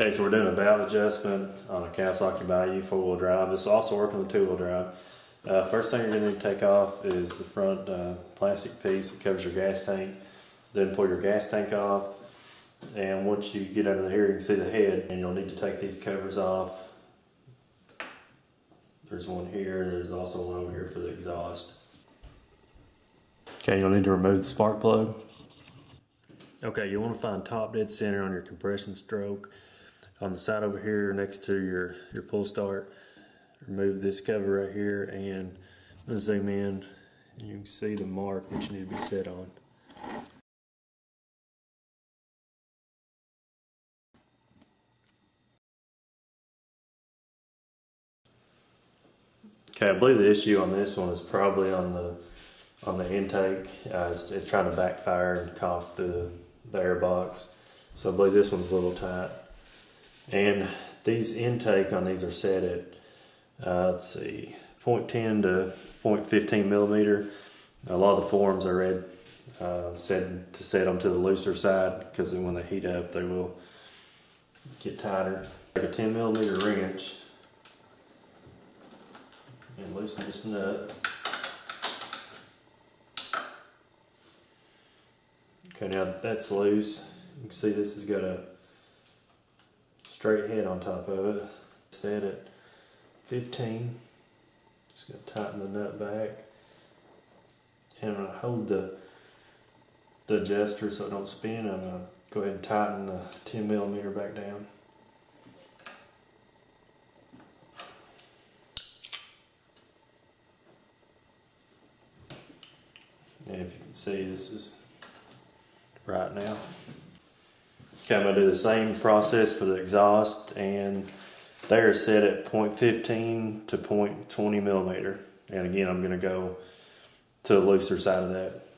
Okay, so we're doing a valve adjustment on a Kawasaki Bayou four-wheel drive. This will also work on the two-wheel drive. First thing you're going to need to take off is the front plastic piece that covers your gas tank. Then pull your gas tank off, and once you get under here you can see the head, and you'll need to take these covers off. There's one here, there's also one over here for the exhaust. Okay, you'll need to remove the spark plug. Okay, you want to find top dead center on your compression stroke. On the side over here next to your pull start, remove this cover right here, and I'm going to zoom in and you can see the mark that you need to be set on. Okay, I believe the issue on this one is probably on the intake. It's trying to backfire and cough the air box. So I believe this one's a little tight. And these intake on these are set at, let's see, 0.10 to 0.15 millimeter. A lot of the forums I read said to set them to the looser side because when they heat up they will get tighter. Take a 10 millimeter wrench and loosen this nut. Okay, now that's loose. You can see this has got a straight head on top of it. Set at 15. Just going to tighten the nut back. And I'm going to hold the adjuster so it don't spin. I'm going to go ahead and tighten the 10 millimeter back down. And if you can see, this is right now. Okay, I'm going to do the same process for the exhaust, and they are set at 0.15 to 0.20 millimeter. And again, I'm going to go to the looser side of that.